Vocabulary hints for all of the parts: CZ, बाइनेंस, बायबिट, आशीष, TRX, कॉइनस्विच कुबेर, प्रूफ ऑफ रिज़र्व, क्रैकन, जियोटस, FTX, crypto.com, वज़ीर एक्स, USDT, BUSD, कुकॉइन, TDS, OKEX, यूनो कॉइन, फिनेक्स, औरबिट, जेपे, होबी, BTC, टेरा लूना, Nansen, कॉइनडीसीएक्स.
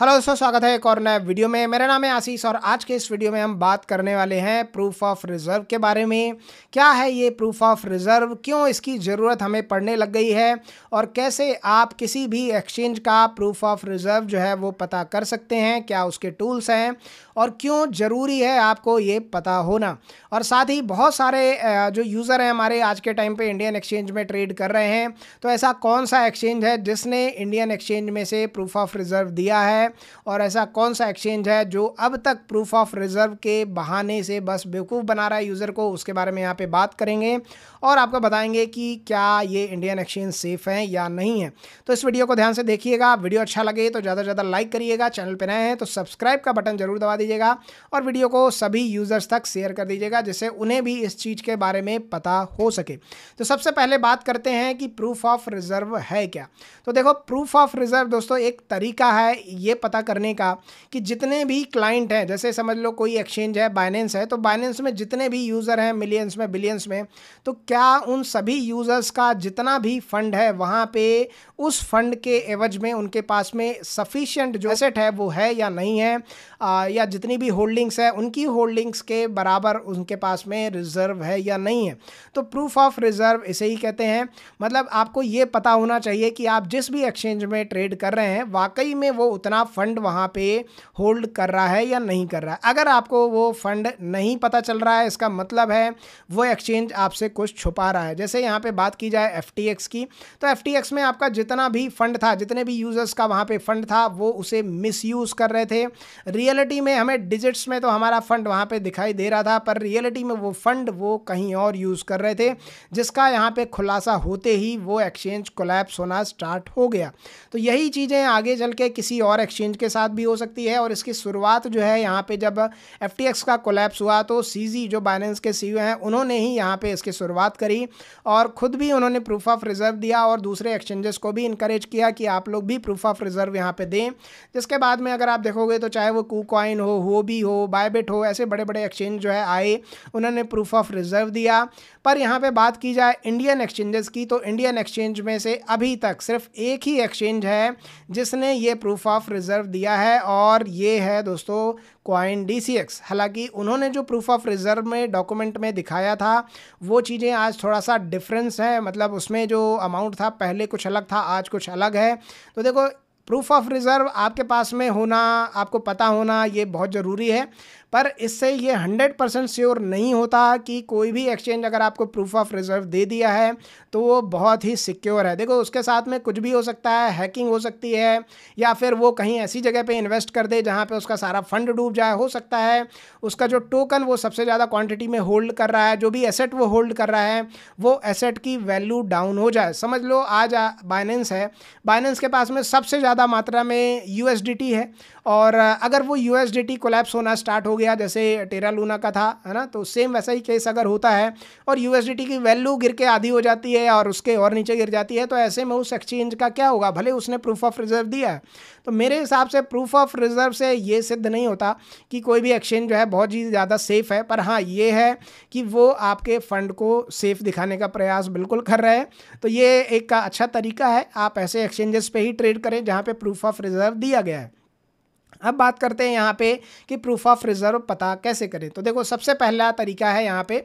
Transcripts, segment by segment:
Hello दोस्तों, स्वागत है एक और नए वीडियो में। मेरा नाम है आशीष और आज के इस वीडियो में हम बात करने वाले हैं प्रूफ ऑफ रिज़र्व के बारे में। क्या है ये प्रूफ ऑफ रिज़र्व, क्यों इसकी ज़रूरत हमें पड़ने लग गई है और कैसे आप किसी भी एक्सचेंज का प्रूफ ऑफ रिज़र्व जो है वो पता कर सकते हैं, क्या उसके टूल्स हैं और क्यों ज़रूरी है आपको ये पता होना। और साथ ही बहुत सारे जो यूज़र हैं हमारे आज के टाइम पर इंडियन एक्सचेंज में ट्रेड कर रहे हैं, तो ऐसा कौन सा एक्सचेंज है जिसने इंडियन एक्सचेंज में से प्रूफ ऑफ रिज़र्व दिया है और ऐसा कौन सा एक्सचेंज है जो अब तक प्रूफ ऑफ रिज़र्व के बहाने से बस बेवकूफ़ बना रहा है यूज़र को, उसके बारे में यहाँ पे बात करेंगे और आपको बताएंगे कि क्या ये इंडियन एक्सचेंज सेफ़ हैं या नहीं है। तो इस वीडियो को ध्यान से देखिएगा, वीडियो अच्छा लगे तो ज़्यादा से ज़्यादा लाइक करिएगा, चैनल पर नए हैं तो सब्सक्राइब का बटन ज़रूर दबा दीजिएगा और वीडियो को सभी यूज़र्स तक शेयर कर दीजिएगा जिससे उन्हें भी इस चीज़ के बारे में पता हो सके। तो सबसे पहले बात करते हैं कि प्रूफ ऑफ रिज़र्व है क्या। तो देखो, प्रूफ ऑफ रिज़र्व दोस्तों एक तरीका है ये पता करने का कि जितने भी क्लाइंट हैं, जैसे समझ लो कोई एक्सचेंज है बाइनेंस है, तो बाइनेंस में जितने भी यूज़र हैं मिलियंस में बिलियंस में, तो क्या उन सभी यूज़र्स का जितना भी फंड है वहाँ पे उस फंड के एवज में उनके पास में सफिशिएंट जो एसेट है वो है या नहीं है, या जितनी भी होल्डिंग्स है उनकी होल्डिंग्स के बराबर उनके पास में रिज़र्व है या नहीं है। तो प्रूफ ऑफ रिज़र्व इसे ही कहते हैं। मतलब आपको ये पता होना चाहिए कि आप जिस भी एक्सचेंज में ट्रेड कर रहे हैं वाकई में वो उतना फंड वहाँ पे होल्ड कर रहा है या नहीं कर रहा है। अगर आपको वो फंड नहीं पता चल रहा है, इसका मतलब है वो एक्सचेंज आपसे कुछ छुपा रहा है। जैसे यहाँ पे बात की जाए FTX की, तो FTX में आपका जितना भी फंड था, जितने भी यूज़र्स का वहाँ पे फंड था वो उसे मिसयूज़ कर रहे थे। रियलिटी में हमें डिजिट्स में तो हमारा फंड वहाँ पर दिखाई दे रहा था, पर रियलिटी में वो फंड वो कहीं और यूज़ कर रहे थे, जिसका यहाँ पर खुलासा होते ही वो एक्सचेंज कोलैप्स होना स्टार्ट हो गया। तो यही चीज़ें आगे चल के किसी और एक्सचेंज के साथ भी हो सकती है। और इसकी शुरुआत जो है यहाँ पे जब FTX का कोलैप्स हुआ तो CZ जो बाइनेंस के CEO हैं उन्होंने ही यहाँ पे इसकी शुरुआत करी और ख़ुद भी उन्होंने प्रूफ ऑफ रिज़र्व दिया और दूसरे एक्सचेंजेस को भी इनकरेज किया कि आप लोग भी प्रूफ ऑफ रिज़र्व यहाँ पे दें। जिसके बाद में अगर आप देखोगे तो चाहे वो कुकॉइन हो भी हो, बायबिट हो, ऐसे बड़े बड़े एक्सचेंज जो है आए, उन्होंने प्रूफ ऑफ रिज़र्व दिया। पर यहाँ पर बात की जाए इंडियन एक्सचेंजेस की, तो इंडियन एक्सचेंज में से अभी तक सिर्फ एक ही एक्सचेंज है जिसने ये प्रूफ ऑफ रिज़र्व दिया है और ये है दोस्तों कॉइनडीसीएक्स। हालांकि उन्होंने जो प्रूफ ऑफ रिज़र्व में डॉक्यूमेंट में दिखाया था वो चीज़ें आज थोड़ा सा डिफरेंस है, मतलब उसमें जो अमाउंट था पहले कुछ अलग था, आज कुछ अलग है। तो देखो, प्रूफ ऑफ रिज़र्व आपके पास में होना, आपको पता होना ये बहुत ज़रूरी है, पर इससे ये 100% श्योर नहीं होता कि कोई भी एक्सचेंज अगर आपको प्रूफ ऑफ रिज़र्व दे दिया है तो वो बहुत ही सिक्योर है। देखो, उसके साथ में कुछ भी हो सकता है, हैकिंग हो सकती है या फिर वो कहीं ऐसी जगह पे इन्वेस्ट कर दे जहाँ पे उसका सारा फंड डूब जाए। हो सकता है उसका जो टोकन वो सबसे ज़्यादा क्वान्टिटी में होल्ड कर रहा है, जो भी एसेट वो होल्ड कर रहा है वो एसेट की वैल्यू डाउन हो जाए। समझ लो आज बाइनेंस है, बाइनेंस के पास में सबसे ज़्यादा मात्रा में USDT है और अगर वो USDT कोलैप्स होना स्टार्ट हो गया जैसे टेरा लूना का था, है ना, तो सेम वैसा ही केस अगर होता है और USDT की वैल्यू गिर के आधी हो जाती है और उसके और नीचे गिर जाती है, तो ऐसे में उस एक्सचेंज का क्या होगा, भले उसने प्रूफ ऑफ रिज़र्व दिया है। तो मेरे हिसाब से प्रूफ ऑफ रिज़र्व से ये सिद्ध नहीं होता कि कोई भी एक्सचेंज जो है बहुत ही ज़्यादा सेफ़ है, पर हाँ ये है कि वो आपके फ़ंड को सेफ़ दिखाने का प्रयास बिल्कुल कर रहे हैं। तो ये एक अच्छा तरीका है, आप ऐसे एक्सचेंजेस पर ही ट्रेड करें जहाँ पे प्रूफ ऑफ रिज़र्व दिया गया है। अब बात करते हैं यहाँ पे कि प्रूफ ऑफ रिज़र्व पता कैसे करें। तो देखो, सबसे पहला तरीका है यहाँ पे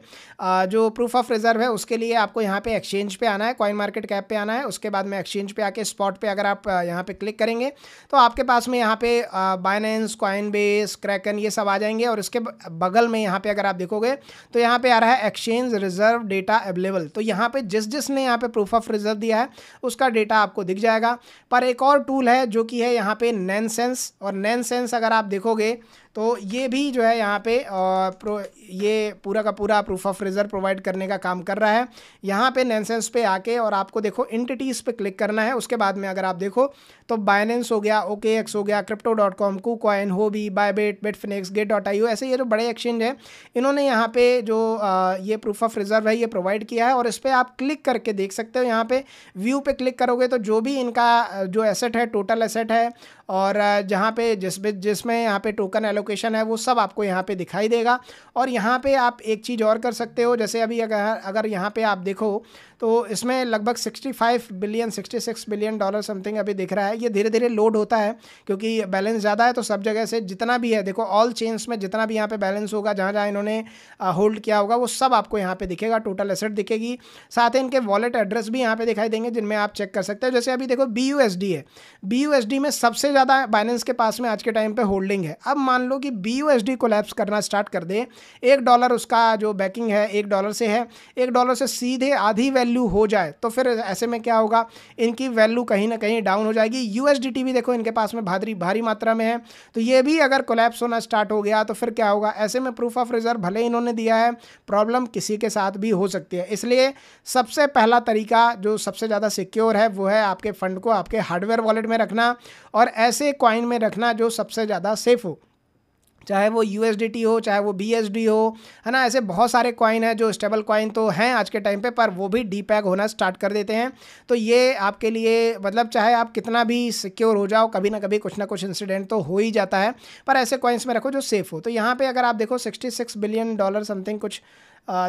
जो प्रूफ ऑफ रिज़र्व है उसके लिए आपको यहाँ पे एक्सचेंज पे आना है, कॉइन मार्केट कैप पे आना है। उसके बाद में एक्सचेंज पे आके स्पॉट पे अगर आप यहाँ पे क्लिक करेंगे तो आपके पास में यहाँ पे बाइनेंस, कॉइन बेस, क्रैकन ये सब आ जाएंगे। और इसके बगल में यहाँ पर अगर आप देखोगे तो यहाँ पर आ रहा है एक्सचेंज रिज़र्व डेटा अवेलेबल। तो यहाँ पर जिसने यहाँ पर प्रूफ ऑफ रिज़र्व दिया है उसका डेटा आपको दिख जाएगा। पर एक और टूल है जो कि है यहाँ पर नैनसेंस, और नैनसेंस अगर आप देखोगे तो ये भी जो है यहाँ पे ये पूरा का पूरा प्रूफ ऑफ रिज़र्व प्रोवाइड करने का काम कर रहा है। यहाँ पे नैनसेंस पे आके और आपको देखो एंटिटीज़ पे क्लिक करना है। उसके बाद में अगर आप देखो तो बाइनेंस हो गया, OKEX हो गया, crypto.com, कुकॉइन, होबी, बायबिट, बिट फिनेक्स, get.io, ऐसे ये जो बड़े एक्सचेंज हैं इन्होंने यहाँ पे जो ये प्रूफ ऑफ रिज़र्व है ये प्रोवाइड किया है। और इस पर आप क्लिक करके देख सकते हो, यहाँ पर व्यू पे क्लिक करोगे तो जो भी इनका जो एसेट है, टोटल एसेट है और जहाँ पे जिसमें यहाँ पे टोकन एलोकेशन है वो सब आपको यहाँ पे दिखाई देगा। और यहाँ पे आप एक चीज़ और कर सकते हो, जैसे अभी अगर यहाँ पे आप देखो तो इसमें लगभग 66 बिलियन डॉलर समथिंग अभी दिख रहा है। ये धीरे धीरे लोड होता है क्योंकि बैलेंस ज़्यादा है, तो सब जगह से जितना भी है, देखो ऑल चेन्स में जितना भी यहाँ पे बैलेंस होगा, जहाँ जहाँ इन्होंने होल्ड किया होगा, वो सब आपको यहाँ पे दिखेगा, टोटल एसेट दिखेगी, साथ ही इनके वॉलेट एड्रेस भी यहाँ पे दिखाई देंगे जिनमें आप चेक कर सकते हो। जैसे अभी देखो BUSD है, BUSD में सबसे ज़्यादा बाइनेंस के पास में आज के टाइम पर होल्डिंग है। अब मान लो कि BUSD कोलैप्स करना स्टार्ट कर दे, $1 उसका जो बैकिंग है $1 से है, $1 से सीधे आधी वैल्यू हो जाए, तो फिर ऐसे में क्या होगा, इनकी वैल्यू कहीं ना कहीं डाउन हो जाएगी। USDT भी देखो इनके पास में भारी मात्रा में है, तो ये भी अगर कोलैप्स होना स्टार्ट हो गया तो फिर क्या होगा। ऐसे में प्रूफ ऑफ रिज़र्व भले इन्होंने दिया है, प्रॉब्लम किसी के साथ भी हो सकती है। इसलिए सबसे पहला तरीका जो सबसे ज़्यादा सिक्योर है वो है आपके फ़ंड को आपके हार्डवेयर वॉलेट में रखना और ऐसे कॉइन में रखना जो सबसे ज़्यादा सेफ़ हो, चाहे वो USDT हो, चाहे वो BSD हो, है ना। ऐसे बहुत सारे कॉइन हैं जो स्टेबल कॉइन तो हैं आज के टाइम पर वो भी डीपैग होना स्टार्ट कर देते हैं। तो ये आपके लिए मतलब चाहे आप कितना भी सिक्योर हो जाओ, कभी ना कभी कुछ ना कुछ इंसिडेंट तो हो ही जाता है, पर ऐसे कॉइन्स में रखो जो सेफ़ हो। तो यहाँ पे अगर आप देखो 66 बिलियन डॉलर समथिंग कुछ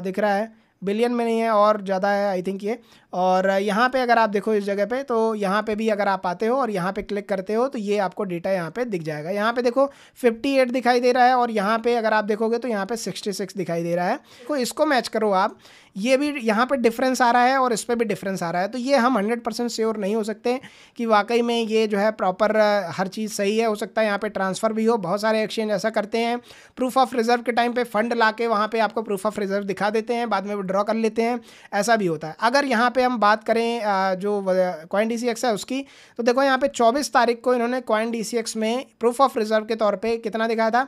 दिख रहा है, बिलियन में नहीं है और ज़्यादा है आई थिंक ये। और यहाँ पे अगर आप देखो इस जगह पे, तो यहाँ पे भी अगर आप आते हो और यहाँ पे क्लिक करते हो तो ये आपको डेटा यहाँ पे दिख जाएगा। यहाँ पे देखो 58 दिखाई दे रहा है और यहाँ पे अगर आप देखोगे तो यहाँ पे 66 दिखाई दे रहा है। तो इसको मैच करो आप, ये भी यहाँ पे डिफरेंस आ रहा है और इस पर भी डिफरेंस आ रहा है। तो ये हम 100% श्योर नहीं हो सकते कि वाकई में ये जो है प्रॉपर हर चीज़ सही है। हो सकता है यहाँ पे ट्रांसफ़र भी हो, बहुत सारे एक्सचेंज ऐसा करते हैं, प्रूफ ऑफ रिज़र्व के टाइम पे फ़ंड ला के वहाँ पर आपको प्रूफ ऑफ रिज़र्व दिखा देते हैं, बाद में विड्रॉ कर लेते हैं, ऐसा भी होता है। अगर यहाँ पर हम बात करें जो कॉइनडीसीएक्स है उसकी, तो देखो यहाँ पर 24 तारीख को इन्होंने कॉइनडीसीएक्स में प्रूफ ऑफ रिज़र्व के तौर पर कितना दिखाया था,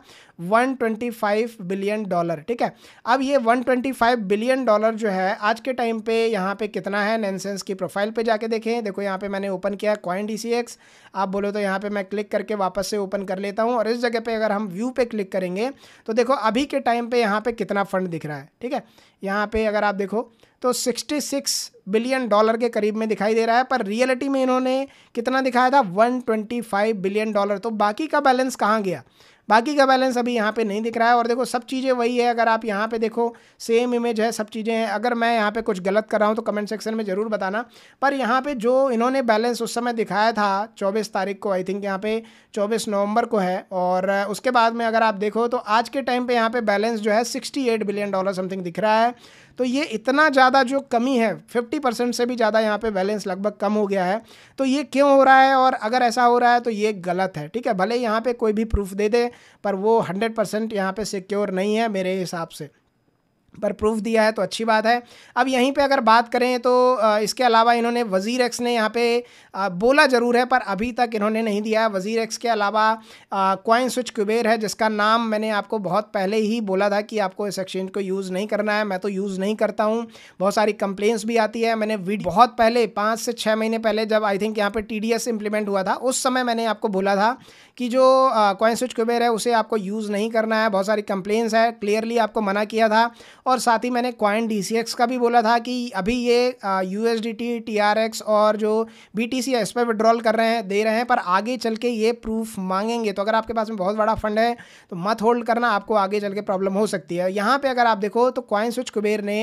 125 बिलियन डॉलर, ठीक है। अब ये 125 बिलियन डॉलर जो है आज के टाइम पे यहाँ पे कितना है, Nansen's की प्रोफाइल पे जाके देखें। देखो यहाँ पे मैंने ओपन किया कॉइनडीसीएक्स, आप बोलो तो यहाँ पे मैं क्लिक करके वापस से ओपन कर लेता हूँ और इस जगह पे अगर हम व्यू पे क्लिक करेंगे तो देखो अभी के टाइम पे यहाँ पे कितना फंड दिख रहा है, ठीक है। यहाँ पे अगर आप देखो तो 66 बिलियन डॉलर के करीब में दिखाई दे रहा है, पर रियलिटी में इन्होंने कितना दिखाया था, 125 बिलियन डॉलर। तो बाकी का बैलेंस कहाँ गया, बाकी का बैलेंस अभी यहाँ पे नहीं दिख रहा है। और देखो सब चीज़ें वही है, अगर आप यहाँ पे देखो सेम इमेज है, सब चीज़ें हैं। अगर मैं यहाँ पे कुछ गलत कर रहा हूँ तो कमेंट सेक्शन में ज़रूर बताना। पर यहाँ पे जो इन्होंने बैलेंस उस समय दिखाया था 24 तारीख को, आई थिंक यहाँ पे 24 नवंबर को है, और उसके बाद में अगर आप देखो तो आज के टाइम पर यहाँ पर बैलेंस जो है 68 बिलियन डॉलर समथिंग दिख रहा है। तो ये इतना ज़्यादा जो कमी है, 50% से भी ज़्यादा यहाँ पे बैलेंस लगभग कम हो गया है। तो ये क्यों हो रहा है, और अगर ऐसा हो रहा है तो ये गलत है, ठीक है। भले यहाँ पे कोई भी प्रूफ दे दे, पर वो 100% यहाँ पे सिक्योर नहीं है मेरे हिसाब से, पर प्रूफ दिया है तो अच्छी बात है। अब यहीं पे अगर बात करें तो इसके अलावा इन्होंने वज़ीर एक्स ने यहाँ पे बोला ज़रूर है, पर अभी तक इन्होंने नहीं दिया। वज़ीर एक्स के अलावा कॉइनस्विच कुबेर है, जिसका नाम मैंने आपको बहुत पहले ही बोला था कि आपको इस एक्सचेंज को यूज़ नहीं करना है। मैं तो यूज़ नहीं करता हूँ, बहुत सारी कंप्लेंट्स भी आती है। मैंने बहुत पहले 5 से 6 महीने पहले जब आई थिंक यहाँ पर TDS इम्प्लीमेंट हुआ था, उस समय मैंने आपको बोला था कि जो कॉइनस्विच कुबेर है उसे आपको यूज़ नहीं करना है, बहुत सारी कंप्लेंट्स है, क्लियरली आपको मना किया था। और साथ ही मैंने कॉइनडीसीएक्स का भी बोला था कि अभी ये USDT, TRX और जो BTC है इस पर विड्रॉल कर रहे हैं, दे रहे हैं, पर आगे चल के ये प्रूफ मांगेंगे। तो अगर आपके पास में बहुत बड़ा फंड है तो मत होल्ड करना, आपको आगे चल के प्रॉब्लम हो सकती है। यहाँ पे अगर आप देखो तो कॉइनस्विच कुबेर ने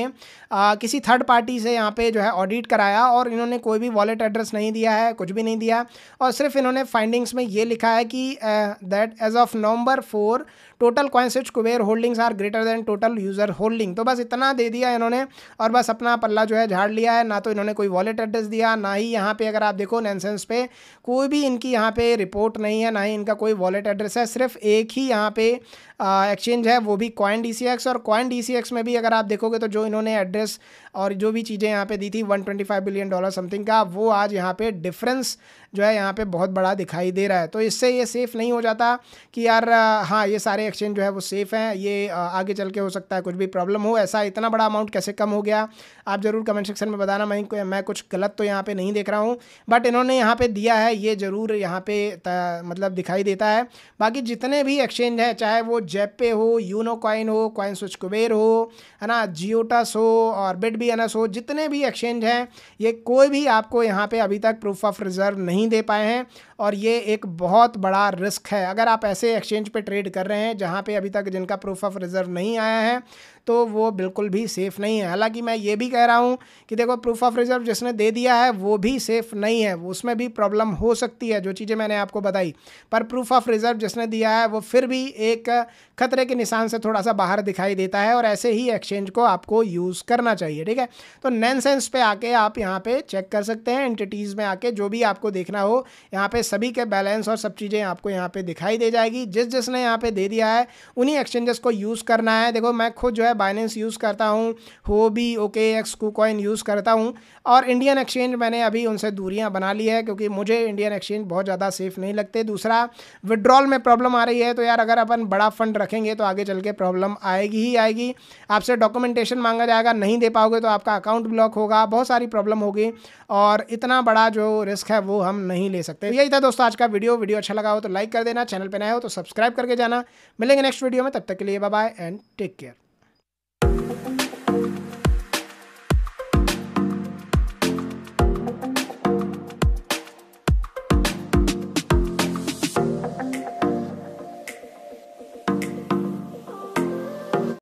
किसी थर्ड पार्टी से यहाँ पे जो है ऑडिट कराया और इन्होंने कोई भी वॉलेट एड्रेस नहीं दिया है, कुछ भी नहीं दिया, और सिर्फ इन्होंने फाइंडिंग्स में ये लिखा है कि that as of November 4 total कॉइनस्विच कुबेर holdings are greater than total user holding. तो बस इतना दे दिया इन्होंने और बस अपना पल्ला जो है झाड़ लिया है। ना तो इन्होंने कोई वॉलेट एड्रेस दिया, ना ही यहाँ पे अगर आप देखो Nansen's पे कोई भी इनकी यहाँ पे रिपोर्ट नहीं है, ना ही इनका कोई वॉलेट एड्रेस है। सिर्फ एक ही यहाँ पे एक्सचेंज है, वो भी कॉइनडीसीएक्स, और कॉइनडीसीएक्स में भी अगर आप देखोगे तो जो इन्होंने एड्रेस और जो भी चीज़ें यहाँ पे दी थी 125 बिलियन डॉलर समथिंग का, वो आज यहाँ पे डिफरेंस जो है यहाँ पे बहुत बड़ा दिखाई दे रहा है। तो इससे ये सेफ़ नहीं हो जाता कि यार हाँ ये सारे एक्सचेंज जो है वो सेफ़ हैं, ये आगे चल के हो सकता है कुछ भी प्रॉब्लम हो। ऐसा इतना बड़ा अमाउंट कैसे कम हो गया, आप ज़रूर कमेंट सेक्शन में बताना। मैं कुछ गलत तो यहाँ पर नहीं देख रहा हूँ, बट इन्होंने यहाँ पर दिया है, ये ज़रूर यहाँ पर मतलब दिखाई देता है। बाकी जितने भी एक्सचेंज हैं, चाहे वो जेपे हो, यूनो कॉइन हो, कॉइनस्विच कुबेर हो, है ना, जियोटस हो, औरबिट भी कोई एनएसओ, जितने भी एक्सचेंज हैं, ये कोई भी आपको यहाँ पे अभी तक प्रूफ ऑफ रिज़र्व नहीं दे पाए हैं और ये एक बहुत बड़ा रिस्क है। अगर आप ऐसे एक्सचेंज पे ट्रेड कर रहे हैं जहाँ पे अभी तक जिनका प्रूफ ऑफ रिज़र्व नहीं आया है तो वो बिल्कुल भी सेफ़ नहीं है। हालांकि मैं ये भी कह रहा हूँ कि देखो प्रूफ ऑफ रिज़र्व जिसने दे दिया है वो भी सेफ़ नहीं है, उसमें भी प्रॉब्लम हो सकती है, जो चीज़ें मैंने आपको बताई। पर प्रूफ ऑफ रिज़र्व जिसने दिया है वो फिर भी एक खतरे के निशान से थोड़ा सा बाहर दिखाई देता है और ऐसे ही एक्सचेंज को आपको यूज़ करना चाहिए, ठीक है। तो नैनसेंस पे आके आप यहाँ पे चेक कर सकते हैं, एंटिटीज़ में आके जो भी आपको देखना हो, यहाँ पे सभी के बैलेंस और सब चीज़ें आपको यहाँ पे दिखाई दे जाएगी। जिसने यहाँ पे दे दिया है उन्हीं एक्सचेंजेस को यूज़ करना है। देखो मैं खुद जो है बाइनेंस यूज़ करता हूँ, होबी, OKEX, कुकॉइन यूज़ करता हूँ और इंडियन एक्सचेंज मैंने अभी उनसे दूरियाँ बना ली है क्योंकि मुझे इंडियन एक्सचेंज बहुत ज़्यादा सेफ़ नहीं लगते। दूसरा, विड्रॉल में प्रॉब्लम आ रही है, तो यार अगर अपन बड़ा फंड रखेंगे तो आगे चल के प्रॉब्लम आएगी ही आएगी। आपसे डॉक्यूमेंटेशन मांगा जाएगा, नहीं दे पाओगे तो आपका अकाउंट ब्लॉक होगा, बहुत सारी प्रॉब्लम होगी और इतना बड़ा जो रिस्क है वो हम नहीं ले सकते। यही था दोस्तों आज का वीडियो अच्छा लगा हो तो लाइक कर देना, चैनल पर नए हो तो सब्सक्राइब करके जाना। मिलेंगे नेक्स्ट वीडियो में, तब तक के लिए bye bye and take care.